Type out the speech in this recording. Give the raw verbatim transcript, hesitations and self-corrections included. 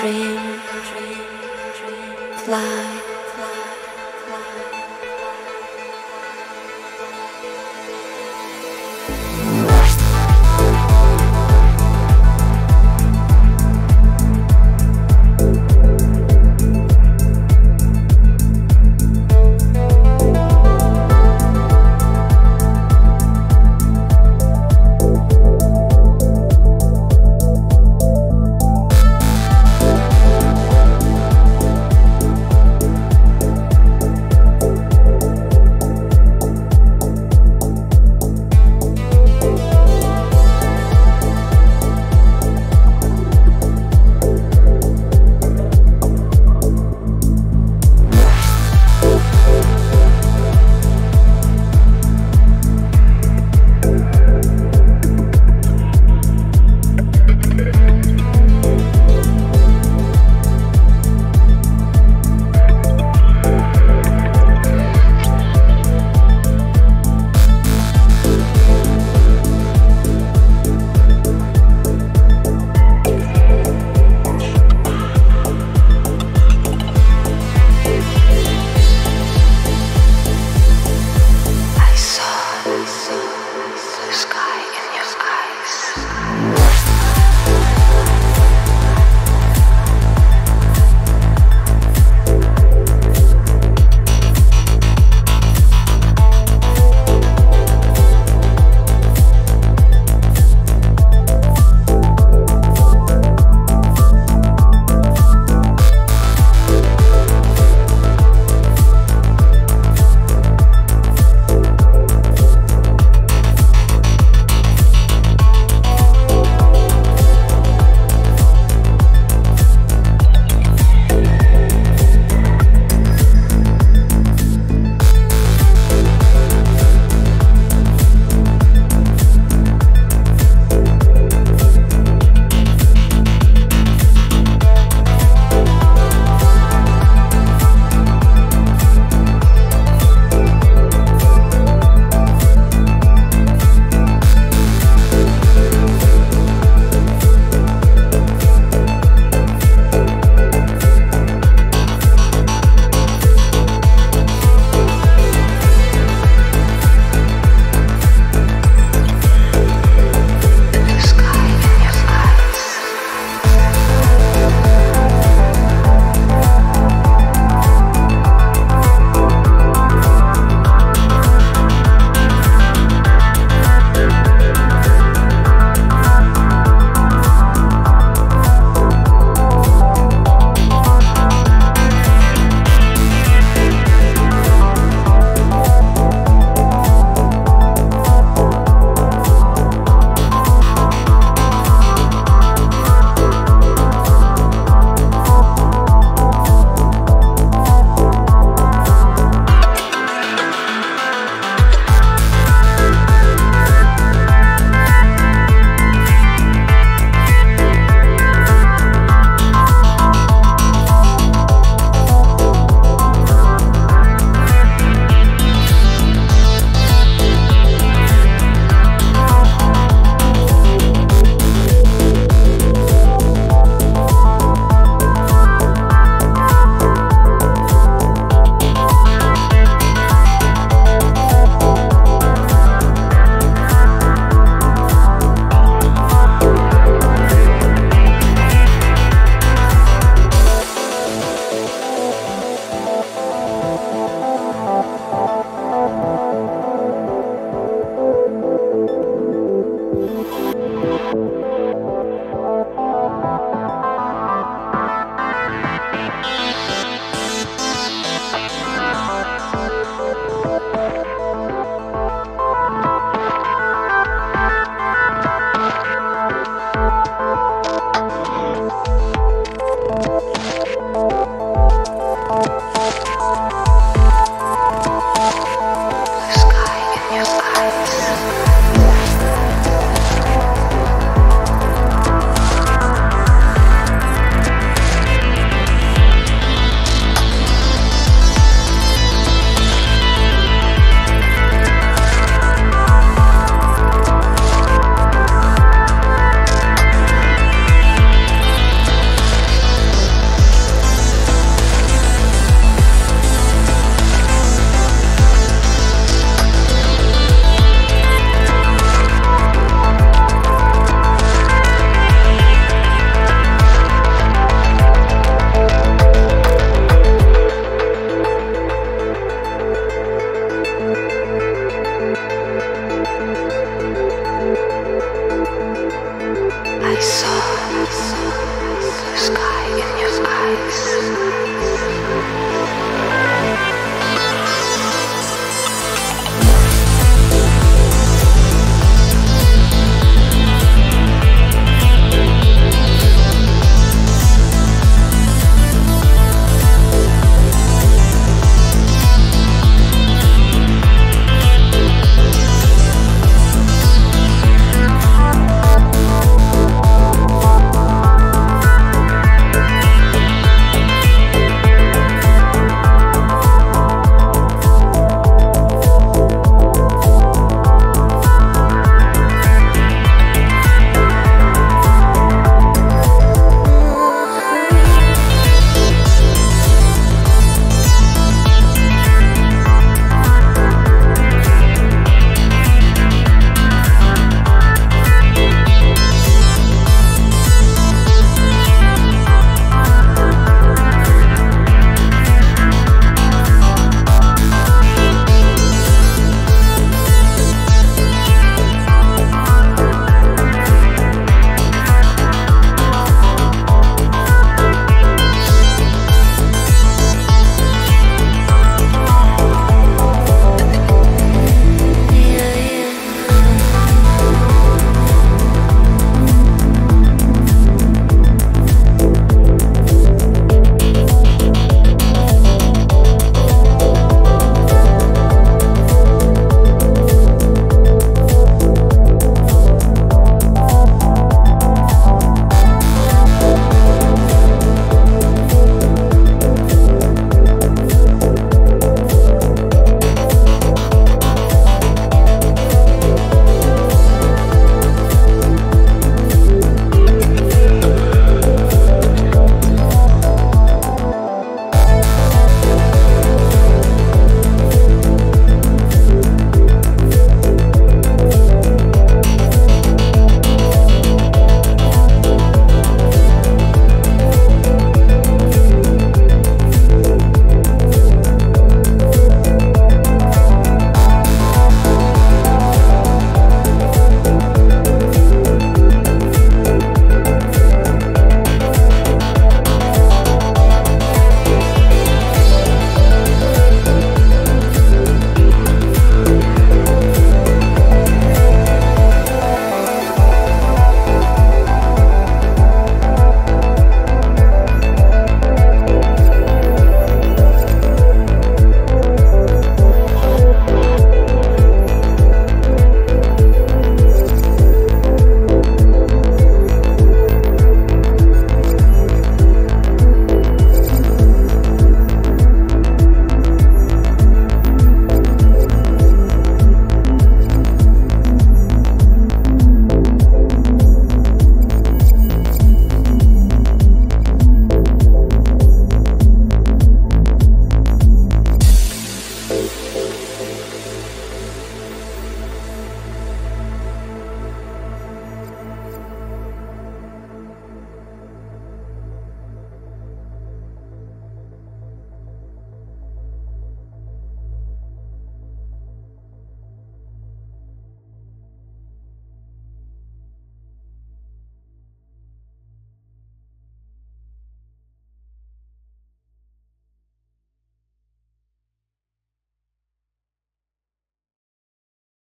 dream, fly.